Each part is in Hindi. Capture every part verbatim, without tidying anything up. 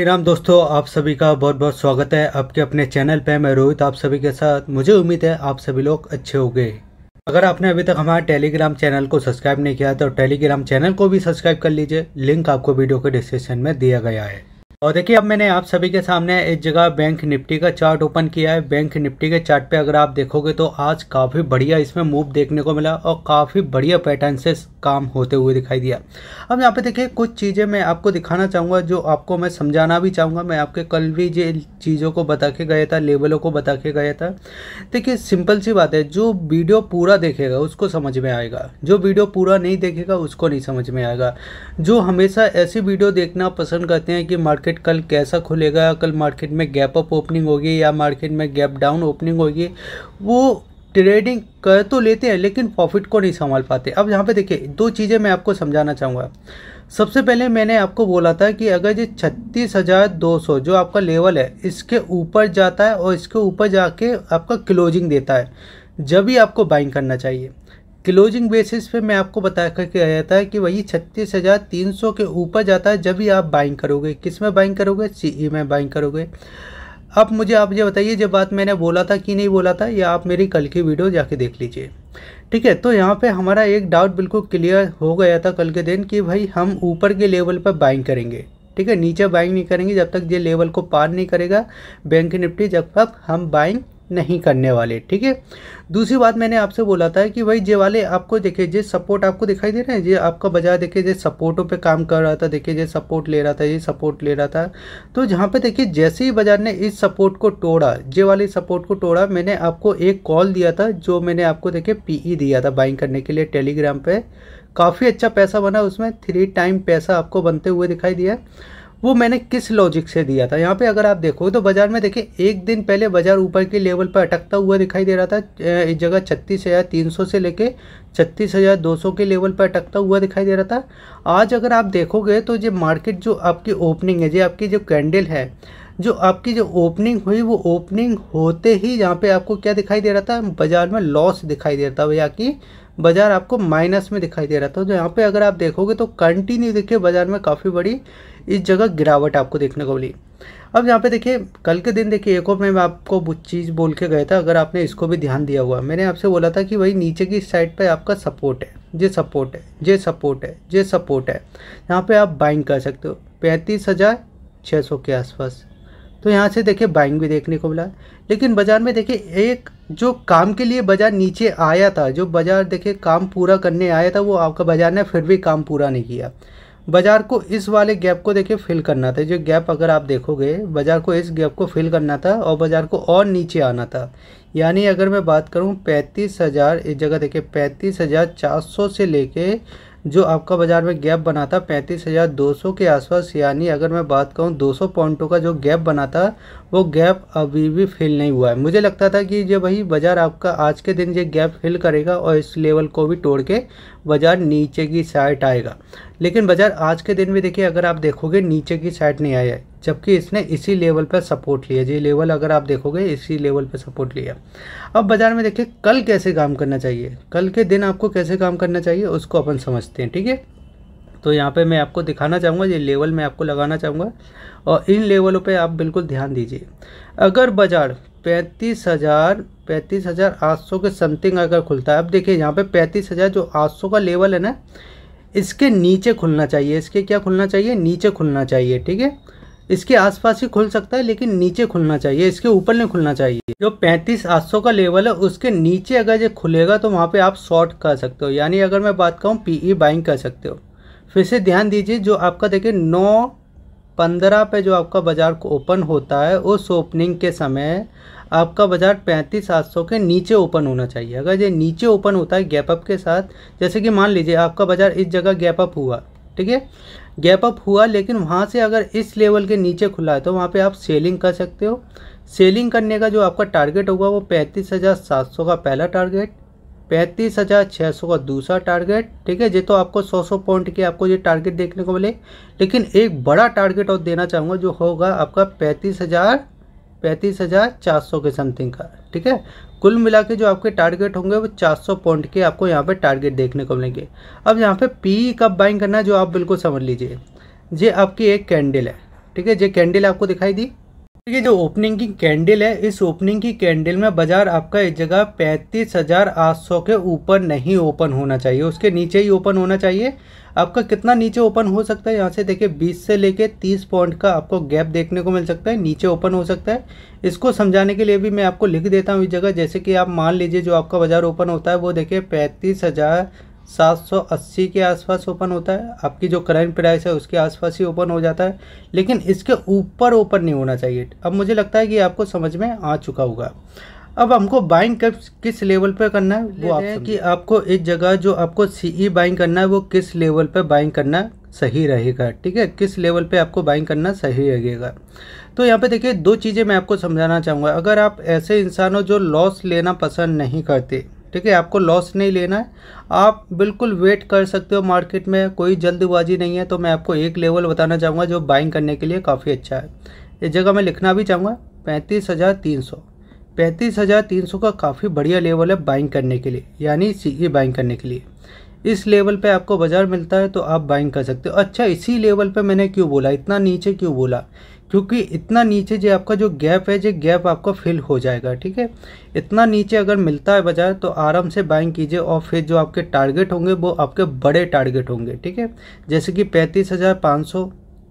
राम दोस्तों, आप सभी का बहुत बहुत स्वागत है आपके अपने चैनल पे। मैं रोहित आप सभी के साथ। मुझे उम्मीद है आप सभी लोग अच्छे होंगे। अगर आपने अभी तक हमारे टेलीग्राम चैनल को सब्सक्राइब नहीं किया तो टेलीग्राम चैनल को भी सब्सक्राइब कर लीजिए, लिंक आपको वीडियो के डिस्क्रिप्शन में दिया गया है। और देखिए, अब मैंने आप सभी के सामने एक जगह बैंक निफ्टी का चार्ट ओपन किया है। बैंक निफ्टी के चार्ट पे अगर आप देखोगे तो आज काफ़ी बढ़िया इसमें मूव देखने को मिला और काफ़ी बढ़िया पैटर्न से काम होते हुए दिखाई दिया। अब यहाँ पे देखिए, कुछ चीज़ें मैं आपको दिखाना चाहूँगा जो आपको मैं समझाना भी चाहूँगा। मैं आपके कल भी ये चीज़ों को बता के गया था, लेवलों को बता के गया था। देखिए, सिंपल सी बात है, जो वीडियो पूरा देखेगा उसको समझ में आएगा, जो वीडियो पूरा नहीं देखेगा उसको नहीं समझ में आएगा। जो हमेशा ऐसी वीडियो देखना पसंद करते हैं कि मार्केट मार्केट कल कैसा खुलेगा, कल मार्केट में गैप अप ओपनिंग होगी या मार्केट में गैप डाउन ओपनिंग होगी, वो ट्रेडिंग कर तो लेते हैं लेकिन प्रॉफिट को नहीं संभाल पाते। अब यहाँ पे देखिए, दो चीज़ें मैं आपको समझाना चाहूँगा। सबसे पहले मैंने आपको बोला था कि अगर ये छत्तीस हज़ार दो सौ जो आपका लेवल है इसके ऊपर जाता है और इसके ऊपर जाके आपका क्लोजिंग देता है, जब ही आपको बाइंग करना चाहिए। क्लोजिंग बेसिस पे मैं आपको बता करके आया था कि वही छत्तीस हज़ार तीन सौ के ऊपर जाता है जब भी आप बाइंग करोगे। किस में बाइंग करोगे? सीई में बाइंग करोगे। अब मुझे आप ये बताइए, जब बात मैंने बोला था कि नहीं बोला था, या आप मेरी कल की वीडियो जाके देख लीजिए, ठीक है। तो यहाँ पे हमारा एक डाउट बिल्कुल क्लियर हो गया था कल के दिन कि भाई हम ऊपर के लेवल पर बाइंग करेंगे, ठीक है, नीचे बाइंग नहीं करेंगे। जब तक ये लेवल को पार नहीं करेगा बैंक निफ्टी, जब तक हम बाइंग नहीं करने वाले, ठीक है। दूसरी बात मैंने आपसे बोला था कि भाई जे वाले आपको देखिए, जे सपोर्ट आपको दिखाई दे रहे हैं, जे आपका बाजार देखिए, जे सपोर्टों पे काम कर रहा था, देखिए जे सपोर्ट ले रहा था, ये सपोर्ट ले रहा था। तो जहाँ पे देखिए, जैसे ही बाजार ने इस सपोर्ट को तोड़ा, जे वाले सपोर्ट को तोड़ा, मैंने आपको एक कॉल दिया था जो मैंने आपको देखिए पी ई दिया था बाइंग करने के लिए टेलीग्राम पर। काफ़ी अच्छा पैसा बना, उसमें थ्री टाइम पैसा आपको बनते हुए दिखाई दिया। वो मैंने किस लॉजिक से दिया था? यहाँ पे अगर आप देखो तो बाजार में देखिए, एक दिन पहले बाजार ऊपर के लेवल पर अटकता हुआ दिखाई दे रहा था। इस जगह छत्तीस हज़ार तीन सौ से लेके छत्तीस हज़ार दो सौ के लेवल पर अटकता हुआ दिखाई दे रहा था। आज अगर आप देखोगे तो ये मार्केट जो आपकी ओपनिंग है, जो आपकी जो कैंडल है, जो आपकी जो ओपनिंग हुई, वो ओपनिंग होते ही यहाँ पे आपको क्या दिखाई दे रहा था? बाज़ार में लॉस दिखाई दे रहा था, या कि बाज़ार आपको माइनस में दिखाई दे रहा था। तो यहाँ पे अगर आप देखोगे तो कंटिन्यू देखिए बाज़ार में काफ़ी बड़ी इस जगह गिरावट आपको देखने को मिली। अब यहाँ पे देखिए, कल के दिन देखिए, एक और मैं आपको वो चीज़ बोल के गया था, अगर आपने इसको भी ध्यान दिया हुआ, मैंने आपसे बोला था कि भाई नीचे की साइड पे आपका सपोर्ट है, ये सपोर्ट है, ये सपोर्ट है, ये सपोर्ट है, यहाँ पे आप बाइंग कर सकते हो पैंतीस हज़ार छः सौ के आसपास। तो यहाँ से देखिए बाइंग भी देखने को मिला। लेकिन बाज़ार में देखिए, एक जो काम के लिए बाज़ार नीचे आया था, जो बाज़ार देखिए काम पूरा करने आया था, वो आपका बाज़ार ने फिर भी काम पूरा नहीं किया। बाज़ार को इस वाले गैप को देखिए फिल करना था, जो गैप अगर आप देखोगे, बाज़ार को इस गैप को फिल करना था और बाज़ार को और नीचे आना था। यानी अगर मैं बात करूं पैंतीस हज़ार, इस जगह देखिए पैंतीस हज़ार चार सौ से लेके जो आपका बाज़ार में गैप बना था पैंतीस हज़ार दो सौ के आसपास, यानी अगर मैं बात करूं दो सौ पॉइंटों का जो गैप बना था, वो गैप अभी भी फिल नहीं हुआ है। मुझे लगता था कि जो भाई बाज़ार आपका आज के दिन ये गैप फिल करेगा और इस लेवल को भी तोड़ के बाज़ार नीचे की साइड आएगा, लेकिन बाज़ार आज के दिन भी देखिए, अगर आप देखोगे नीचे की साइड नहीं आया है, जबकि इसने इसी लेवल पर सपोर्ट लिया। ये लेवल अगर आप देखोगे, इसी लेवल पर सपोर्ट लिया। अब बाज़ार में देखिए कल कैसे काम करना चाहिए, कल के दिन आपको कैसे काम करना चाहिए, उसको अपन समझते हैं, ठीक है। तो यहाँ पे मैं आपको दिखाना चाहूँगा, ये लेवल मैं आपको लगाना चाहूँगा और इन लेवलों पे आप बिल्कुल ध्यान दीजिए। अगर बाज़ार पैंतीस हज़ार पैंतीस हज़ार आठ सौ के समथिंग अगर खुलता है, अब देखिए यहाँ पे पैंतीस हज़ार जो आठ सौ का लेवल है ना, इसके नीचे खुलना चाहिए। इसके क्या खुलना चाहिए? नीचे खुलना चाहिए, ठीक है। इसके आसपास ही खुल सकता है लेकिन नीचे खुलना चाहिए, इसके ऊपर नहीं खुलना चाहिए। जो पैंतीस आठ सौ का लेवल है उसके नीचे अगर ये खुलेगा तो वहाँ पे आप शॉर्ट कर सकते हो, यानी अगर मैं बात कहूँ पीई बाइंग कर सकते हो। फिर से ध्यान दीजिए, जो आपका देखिए नौ पंद्रह पे जो आपका बाज़ार को ओपन होता है, उस ओपनिंग के समय आपका बाज़ार पैंतीस आठ सौ के नीचे ओपन होना चाहिए। अगर ये नीचे ओपन होता है गैपअप के साथ, जैसे कि मान लीजिए आपका बाज़ार इस जगह गैपअप हुआ, ठीक है, गैप अप हुआ, लेकिन वहाँ से अगर इस लेवल के नीचे खुला है तो वहाँ पे आप सेलिंग कर सकते हो। सेलिंग करने का जो आपका टारगेट होगा वो पैंतीस हज़ार सात सौ का पहला टारगेट, पैंतीस हज़ार छः सौ का दूसरा टारगेट, ठीक है। ये तो आपको सौ सौ पॉइंट के आपको ये टारगेट देखने को मिले, लेकिन एक बड़ा टारगेट और देना चाहूँगा जो होगा आपका पैंतीस हज़ार पैंतीस हज़ार चार सौ के समथिंग का, ठीक है। कुल मिला के जो आपके टारगेट होंगे वो चार सौ पॉइंट के आपको यहाँ पे टारगेट देखने को मिलेंगे। अब यहाँ पे पी कब बाइंग करना है जो आप बिल्कुल समझ लीजिए, ये आपकी एक कैंडल है, ठीक है। ये कैंडल आपको दिखाई दी, ठीक है, जो ओपनिंग की कैंडल है। इस ओपनिंग की कैंडल में बाजार आपका एक जगह पैंतीस हज़ार आठ सौ के ऊपर नहीं ओपन होना चाहिए, उसके नीचे ही ओपन होना चाहिए। आपका कितना नीचे ओपन हो सकता है, यहाँ से देखिए बीस से लेके तीस पॉइंट का आपको गैप देखने को मिल सकता है, नीचे ओपन हो सकता है। इसको समझाने के लिए भी मैं आपको लिख देता हूँ इस जगह, जैसे कि आप मान लीजिए जो आपका बाज़ार ओपन होता है वो देखिए पैंतीस हज़ार सात सौ अस्सी के आसपास ओपन होता है, आपकी जो करंट प्राइस है उसके आसपास ही ओपन हो जाता है, लेकिन इसके ऊपर ओपन नहीं होना चाहिए। अब मुझे लगता है कि आपको समझ में आ चुका होगा। अब हमको बाइंग कब किस लेवल पे करना है वो आप समझे कि आपको इस जगह जो आपको सीई बाइंग करना है वो किस लेवल पे बाइंग करना सही रहेगा, ठीक है, किस लेवल पे आपको बाइंग करना सही रहेगा। तो यहाँ पे देखिए दो चीज़ें मैं आपको समझाना चाहूँगा। अगर आप ऐसे इंसान हो जो लॉस लेना पसंद नहीं करते, ठीक है, आपको लॉस नहीं लेना है, आप बिल्कुल वेट कर सकते हो, मार्केट में कोई जल्दबाजी नहीं है, तो मैं आपको एक लेवल बताना चाहूँगा जो बाइंग करने के लिए काफ़ी अच्छा है। इस जगह मैं लिखना भी चाहूँगा पैंतीस हज़ार तीन सौ पैंतीस हज़ार तीन सौ का काफ़ी बढ़िया लेवल है बाइंग करने के लिए, यानी सीई बाइंग करने के लिए। इस लेवल पे आपको बाज़ार मिलता है तो आप बाइंग कर सकते हो। अच्छा, इसी लेवल पे मैंने क्यों बोला, इतना नीचे क्यों बोला, क्योंकि इतना नीचे जो आपका जो गैप है, जो गैप आपको फिल हो जाएगा, ठीक है। इतना नीचे अगर मिलता है बाजार तो आराम से बाइंग कीजिए, और फिर जो आपके टारगेट होंगे वो आपके बड़े टारगेट होंगे, ठीक है, जैसे कि पैंतीस हज़ार पाँच सौ,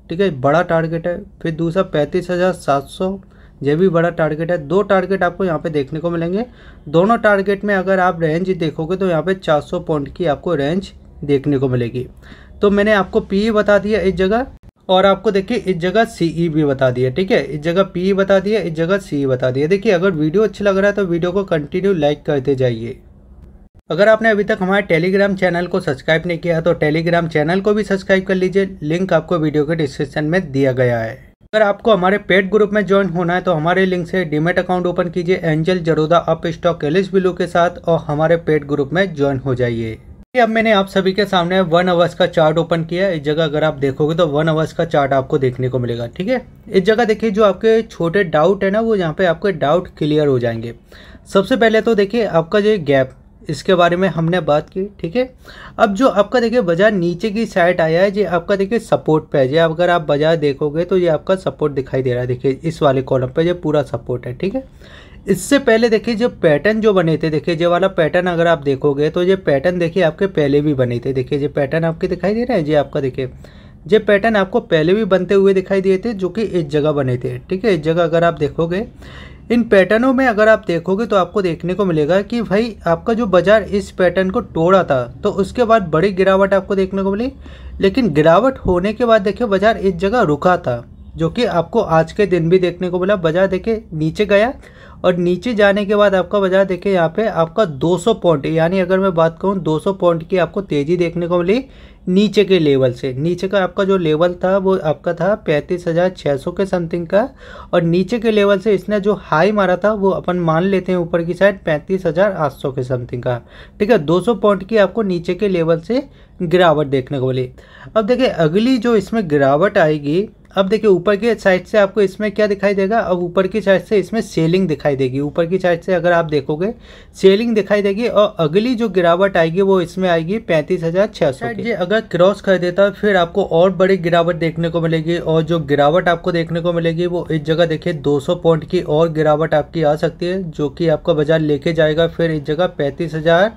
ठीक है, बड़ा टारगेट है। फिर दूसरा पैंतीस हज़ार सात सौ, ये भी बड़ा टारगेट है। दो टारगेट आपको यहाँ पे देखने को मिलेंगे, दोनों टारगेट में अगर आप रेंज देखोगे तो यहाँ पे चार सौ पॉइंट की आपको रेंज देखने को मिलेगी। तो मैंने आपको पी बता दिया इस जगह, और आपको देखिए इस जगह सीई भी बता दिया, ठीक है, इस जगह पी बता दिया, इस जगह सीई बता दिया। देखिए अगर वीडियो अच्छा लग रहा है तो वीडियो को कंटिन्यू लाइक करते जाइए। अगर आपने अभी तक हमारे टेलीग्राम चैनल को सब्सक्राइब नहीं किया तो टेलीग्राम चैनल को भी सब्सक्राइब कर लीजिए, लिंक आपको वीडियो के डिस्क्रिप्शन में दिया गया है। अगर आपको हमारे पेड ग्रुप में ज्वाइन होना है तो हमारे लिंक से डीमेट अकाउंट ओपन कीजिए angel Zerodha up stock Alice blue के साथ, और हमारे पेड ग्रुप में ज्वाइन हो जाइए। अब मैंने आप सभी के सामने वन आवर्स का चार्ट ओपन किया। इस जगह अगर आप देखोगे तो वन आवर्स का चार्ट आपको देखने को मिलेगा, ठीक है। इस जगह देखिए जो आपके छोटे डाउट है ना वो यहाँ पे आपके डाउट क्लियर हो जाएंगे। सबसे पहले तो देखिए आपका जो गैप, इसके बारे में हमने बात की, ठीक है। अब जो आपका देखिए बाजार नीचे की साइड आया है, ये आपका देखिए सपोर्ट पे है। ये अगर आप बाजार देखोगे तो ये आपका सपोर्ट दिखाई दे रहा है, देखिए इस वाले कॉलम पे ये पूरा सपोर्ट है, ठीक है। इससे पहले देखिए जो पैटर्न जो बने थे, देखिए ये वाला पैटर्न अगर आप देखोगे तो ये पैटर्न देखिए आपके पहले भी बने थे। देखिए ये पैटर्न आपके दिखाई दे रहे हैं, ये आपका देखिए ये पैटर्न आपको पहले भी बनते हुए दिखाई दिए थे, जो कि इस जगह बने थे, ठीक है। इस जगह अगर आप देखोगे, इन पैटर्नों में अगर आप देखोगे तो आपको देखने को मिलेगा कि भाई आपका जो बाजार इस पैटर्न को तोड़ा था तो उसके बाद बड़ी गिरावट आपको देखने को मिली, लेकिन गिरावट होने के बाद देखिए बाजार इस जगह रुका था, जो कि आपको आज के दिन भी देखने को मिला। बाजार देखिए नीचे गया, और नीचे जाने के बाद आपका बाजार देखिए यहाँ पे आपका दो सौ पॉइंट, यानी अगर मैं बात कहूँ दो सौ पॉइंट की आपको तेज़ी देखने को मिली नीचे के लेवल से। नीचे का आपका जो लेवल था वो आपका था पैंतीस हज़ार छः सौ के समथिंग का, और नीचे के लेवल से इसने जो हाई मारा था वो अपन मान लेते हैं ऊपर की साइड पैंतीस हज़ार आठ सौ के समथिंग का, ठीक है। दो सौ पॉइंट की आपको नीचे के लेवल से गिरावट देखने को मिली। अब देखिए अगली जो इसमें गिरावट आएगी, अब देखिए ऊपर के साइड से आपको इसमें क्या दिखाई देगा, अब ऊपर की साइड से इसमें सेलिंग दिखाई देगी। ऊपर की साइड से अगर आप देखोगे सेलिंग दिखाई देगी, और अगली जो गिरावट आएगी वो इसमें आएगी पैंतीस हज़ार छः सौ की। अगर क्रॉस कर देता फिर आपको और बड़ी गिरावट देखने को मिलेगी, और जो गिरावट आपको देखने को मिलेगी वो इस जगह देखिए दो सौ पॉइंट की और गिरावट आपकी आ सकती है, जो कि आपका बाजार लेके जाएगा फिर इस जगह पैंतीस हज़ार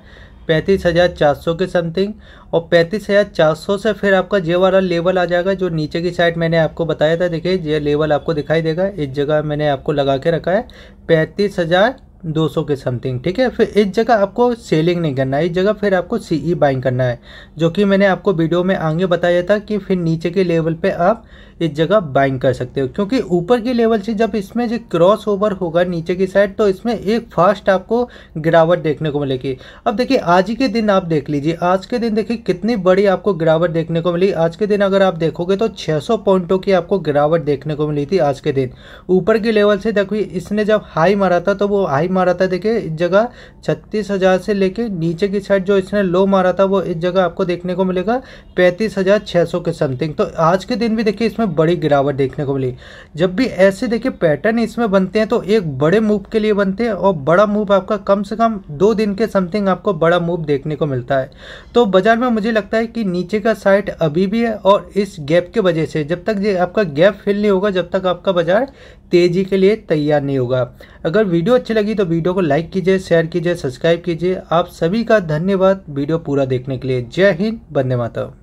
पैंतीस हज़ार चार सौ के समथिंग, और पैंतीस हज़ार चार सौ से फिर आपका ये वाला लेवल आ जाएगा जो नीचे की साइड मैंने आपको बताया था। देखिए ये लेवल आपको दिखाई देगा, इस जगह मैंने आपको लगा के रखा है पैंतीस हज़ार दो सौ के समथिंग, ठीक है। फिर इस जगह आपको सेलिंग नहीं करना है, इस जगह फिर आपको सीई बाइंग करना है, जो कि मैंने आपको वीडियो में आगे बताया था कि फिर नीचे के लेवल पे आप इस जगह बाइंग कर सकते हो, क्योंकि ऊपर के लेवल से जब इसमें जो क्रॉस ओवर होगा नीचे की साइड तो इसमें एक फास्ट आपको गिरावट देखने को मिलेगी। अब देखिए आज के दिन आप देख लीजिए, आज के दिन देखिए कितनी बड़ी आपको गिरावट देखने को मिली। आज के दिन अगर आप देखोगे तो छः सौ पॉइंटों की आपको गिरावट देखने को मिली थी आज के दिन। ऊपर के लेवल से देखिए इसने जब हाई मारा था तो वो हाई हाई मारा था, देखिए इस जगह छत्तीस हज़ार से लेके नीचे की साइड जो इसने लो मारा था वो इस जगह आपको देखने को मिलेगा पैंतीस हज़ार छः सौ के समथिंग। तो आज के दिन भी देखिए इसमें बड़ी गिरावट देखने को मिली। जब भी ऐसे देखिए पैटर्न इसमें बनते हैं तो एक बड़े मूव के लिए बनते हैं और बड़ा मूव आपका कम से कम दो दिन के समथिंग आपको बड़ा मूव देखने को मिलता है। तो बाजार में मुझे लगता है कि नीचे का साइड अभी भी है और इस गैप के वजह से जब तक ये आपका गैप फिल नहीं होगा जब तक आपका बाजार तेजी के लिए तैयार नहीं होगा। अगर वीडियो अच्छी लगी तो वीडियो को लाइक कीजिए, शेयर कीजिए, सब्सक्राइब कीजिए। आप सभी का धन्यवाद वीडियो पूरा देखने के लिए। जय हिंद, वंदे मातरम।